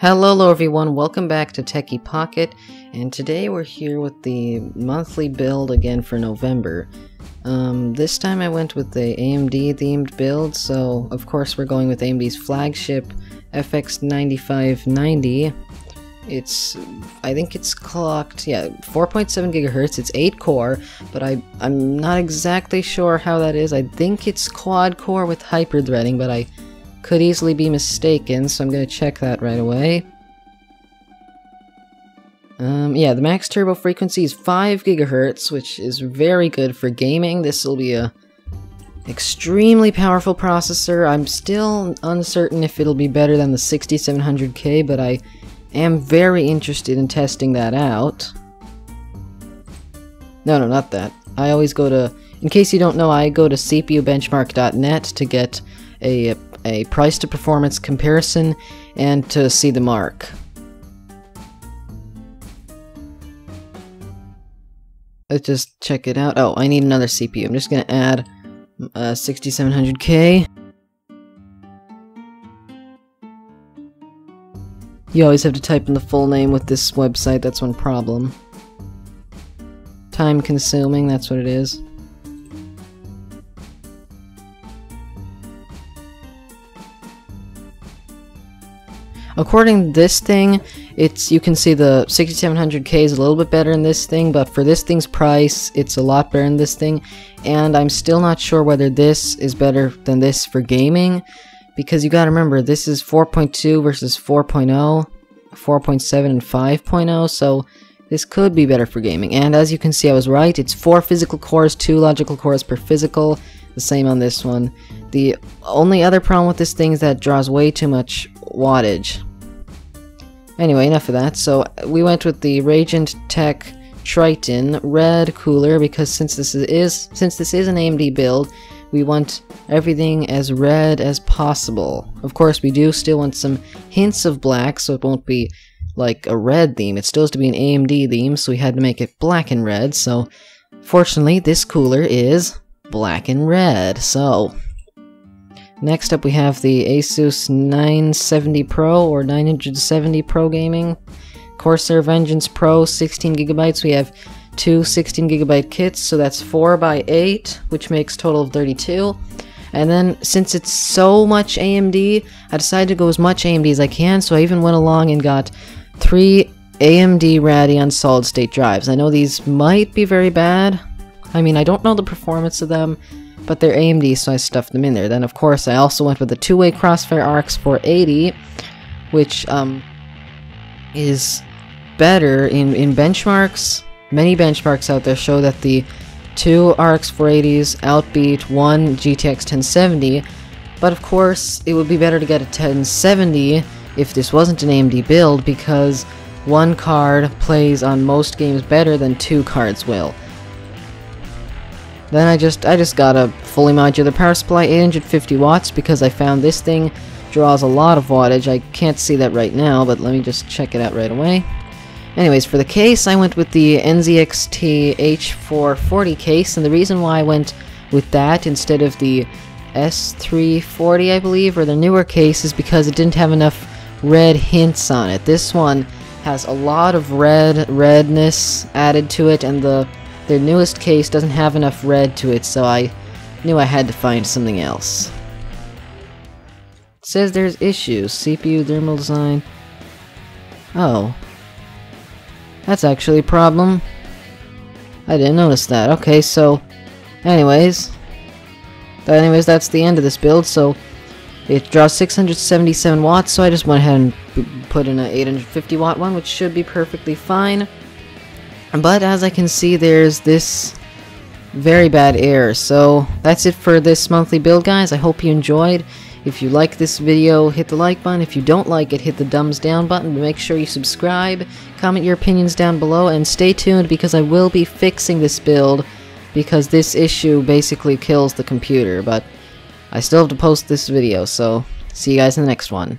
Hello everyone, welcome back to Techie Pocket, and today we're here with the monthly build again for November. This time I went with the AMD themed build, so of course we're going with AMD's flagship FX-9590. I think it's clocked, yeah, 4.7 gigahertz, it's 8-core, but I'm not exactly sure how that is. I think it's quad-core with hyper-threading, but I could easily be mistaken, so I'm gonna check that right away. Yeah, the max turbo frequency is 5 gigahertz, which is very good for gaming. This will be a extremely powerful processor. I'm still uncertain if it'll be better than the 6700K, but I am very interested in testing that out. No, not that. I always go to, in case you don't know, I go to cpubenchmark.net to get a price to performance comparison and to see the mark. Let's just check it out. Oh, I need another CPU. I'm just gonna add 6700K. You always have to type in the full name with this website, that's one problem. Time consuming, that's what it is. According to this thing, you can see the 6700K is a little bit better in this thing, but for this thing's price, it's a lot better in this thing. And I'm still not sure whether this is better than this for gaming, because you gotta remember, this is 4.2 versus 4.0, 4.7 and 5.0, so this could be better for gaming. And as you can see, I was right, it's 4 physical cores, 2 logical cores per physical. The same on this one. The only other problem with this thing is that it draws way too much wattage. Anyway, enough of that. So we went with the Regent Tech Triton red cooler because since this is an AMD build, we want everything as red as possible. Of course, we do still want some hints of black, so it won't be like a red theme. It still has to be an AMD theme, so we had to make it black and red. So fortunately, this cooler is black and red. So next up we have the Asus 970 Pro or 970 Pro Gaming, Corsair Vengeance Pro 16 GB. We have two 16 GB kits, so that's 4 by 8, which makes total of 32. And then since it's so much AMD, I decided to go as much AMD as I can, so I even went along and got 3 AMD Radeon solid state drives. I know these might be very bad. I mean, I don't know the performance of them, but they're AMD, so I stuffed them in there. Then, of course, I also went with the two-way Crossfire RX 480, which is better in benchmarks. Many benchmarks out there show that the two RX 480s outbeat one GTX 1070, but of course, it would be better to get a 1070 if this wasn't an AMD build, because one card plays on most games better than two cards will. Then I just got a fully modular power supply, 850 watts, because I found this thing draws a lot of wattage. I can't see that right now, but let me just check it out right away. Anyways, for the case, I went with the NZXT H440 case, and the reason why I went with that instead of the S340, I believe, or the newer case, is because it didn't have enough red hints on it. This one has a lot of redness added to it, and their newest case doesn't have enough red to it, so I knew I had to find something else. It says there's issues. CPU, thermal design. Oh. That's actually a problem. I didn't notice that. Okay, so anyways, that's the end of this build. So it draws 677 watts, so I just went ahead and put in an 850 watt one, which should be perfectly fine. But as I can see, there's this very bad error. So that's it for this monthly build, guys. I hope you enjoyed. If you like this video, hit the like button. If you don't like it, hit the thumbs down button. But make sure you subscribe, comment your opinions down below, and stay tuned because I will be fixing this build because this issue basically kills the computer. But I still have to post this video, so see you guys in the next one.